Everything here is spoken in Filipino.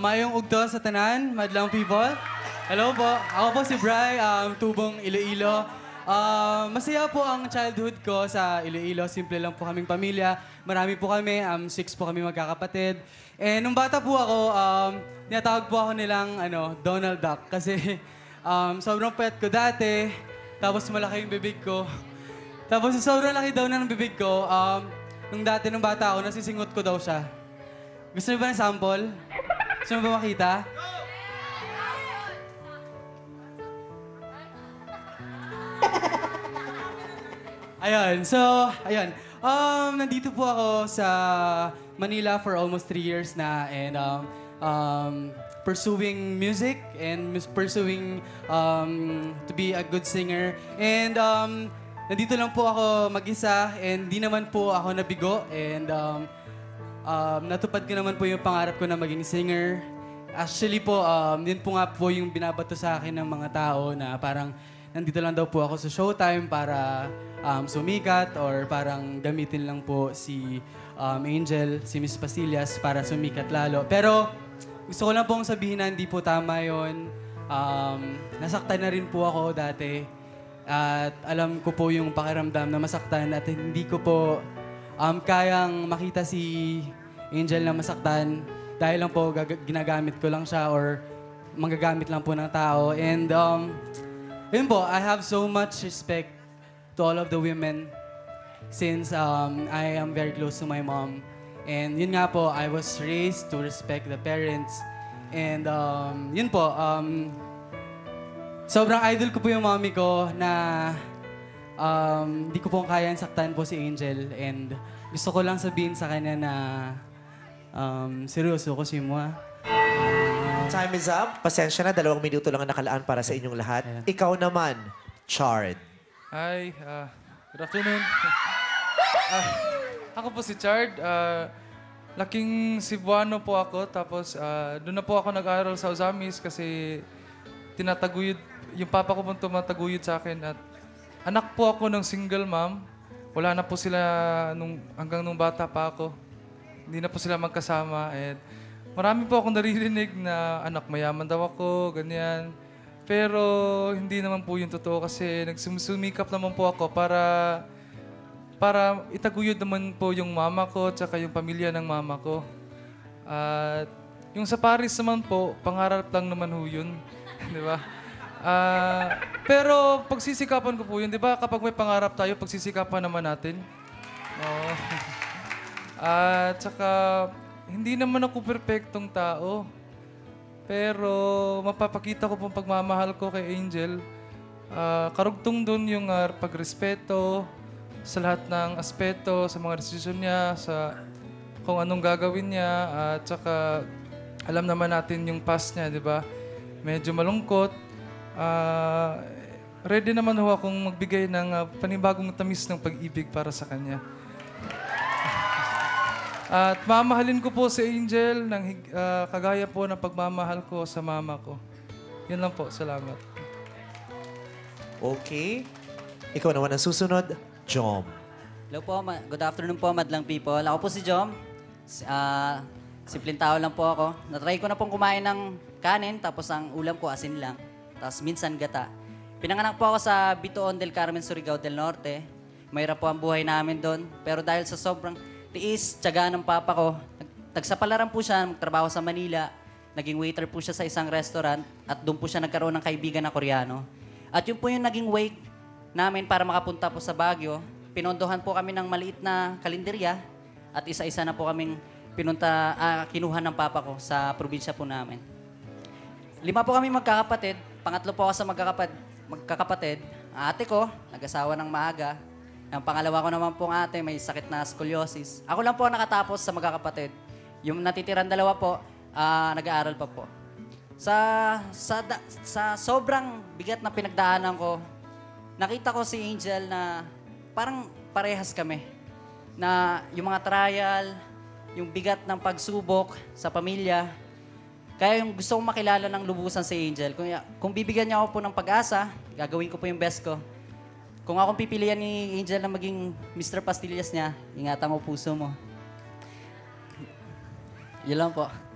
Mayong ugto sa tanan, madlang people. Hello po. Ako po si Bryan, tubong Iloilo. Masaya po ang childhood ko sa Iloilo. Simple lang po kaming pamilya. Marami po kami. 6 po kami magkakapatid. Eh, nung bata po ako, tinatawag po ako nilang Donald Duck. Kasi sobrang pet ko dati. Tapos malaki yung bibig ko. Tapos sobrang laki daw ng bibig ko. Nung dati, nung bata ako, nasisingot ko daw siya. Gusto niyo ba ng sample? Gusto niyo ba makita? Ayun, so, ayun. Nandito po ako sa Manila for almost 3 years na and pursuing music and pursuing to be a good singer. And nandito lang po ako mag-isa and di naman po ako nabigo. And natupad ko naman po yung pangarap ko na maging singer. Actually po, yun po nga po yung binabato sa akin ng mga tao na parang nandito lang daw po ako sa Showtime para sumikat or parang gamitin lang po si Angel, si Miss Pasillas para sumikat lalo. Pero gusto ko lang pong sabihin na hindi po tama yun. Nasaktan na rin po ako dati. At alam ko po yung pakiramdam na masaktan at hindi ko po kayang makita si Angel na masaktan dahil lang po ginagamit ko lang siya or manggagamit lang po ng tao. And yun po, I have so much respect to all of the women since I am very close to my mom. And yun nga po, I was raised to respect the parents. And yun po, sobrang idol ko po yung mommy ko na di ko po kayang saktan po si Angel. And gusto ko lang sabihin sa kanya na seryoso ko si Moa. Time is up. Pasensya na, 2 minuto lang ang nakalaan para sa inyong lahat. Ayan. Ikaw naman, Chard. Hi, good afternoon. Ako po si Chard. Laking Cebuano po ako. Tapos doon na po ako nag-aaral sa Uzamis kasi tinataguyod, yung papa ko po tumataguyod sa akin. At anak po ako ng single mom. Wala na po sila hanggang nung bata pa ako. Hindi na po sila magkasama. At marami po akong naririnig na anak mayaman daw ako, ganyan. Pero hindi naman po yung totoo kasi nagsumikap naman po ako para itaguyod naman po yung mama ko tsaka yung pamilya ng mama ko. At yung sa Paris naman po, pangarap lang naman ho yun. Di ba? Pero pagsisikapan ko po yun, di ba? Kapag may pangarap tayo, pagsisikapan naman natin. Oo. Tsaka hindi naman ako perfectong tao. Pero mapapakita ko pong pagmamahal ko kay Angel. Karugtong dun yung pagrespeto sa lahat ng aspeto, sa mga decision niya, sa kung anong gagawin niya. At tsaka alam naman natin yung past niya, di ba? Medyo malungkot. Ready naman ho akong magbigay ng panibagong tamis ng pag-ibig para sa kanya. At mamahalin ko po si Angel ng kagaya po ng pagmamahal ko sa mama ko. Yan lang po. Salamat. Okay. Ikaw naman ang susunod, Geom. Hello po. Good afternoon po, madlang people. Ako po si Geom. Simpleng tao lang po ako. Natry ko na pong kumain ng kanin, tapos ang ulam ko asin lang. Tapos minsan gata. Pinanganak po ako sa Bitoon del Carmen, Surigao del Norte. Mahirap po ang buhay namin doon. Pero dahil sa sobrang tiis, tiyagaan ng papa ko. Tagsapalaran po siya, magtrabaho sa Manila. Naging waiter po siya sa isang restaurant at doon po siya nagkaroon ng kaibigan na Koreano. At yun po yung naging way namin para makapunta po sa Baguio. Pinondohan po kami ng maliit na kalenderya at isa-isa na po kaming kinuha ng papa ko sa probinsya po namin. 5 po kami magkakapatid. Pangatlo po ako sa magkakapatid. Ate ko, nag-asawa ng maaga. Ang pangalawa ko naman pong ate, may sakit na scoliosis. Ako lang po ang nakatapos sa magkakapatid. Yung natitirang 2 po, nag-aaral pa po. Sa sobrang bigat na pinagdaanan ko, nakita ko si Angel na parang parehas kami. Na yung mga trial, yung bigat ng pagsubok sa pamilya. Kaya yung gusto kong makilala ng lubusan si Angel. Kung bibigyan niya ako po ng pag-asa, gagawin ko po yung best ko. Kung akong pipilian ni Angel na maging Mr. Pastillas niya, ingatan mo puso mo. Yun lang po.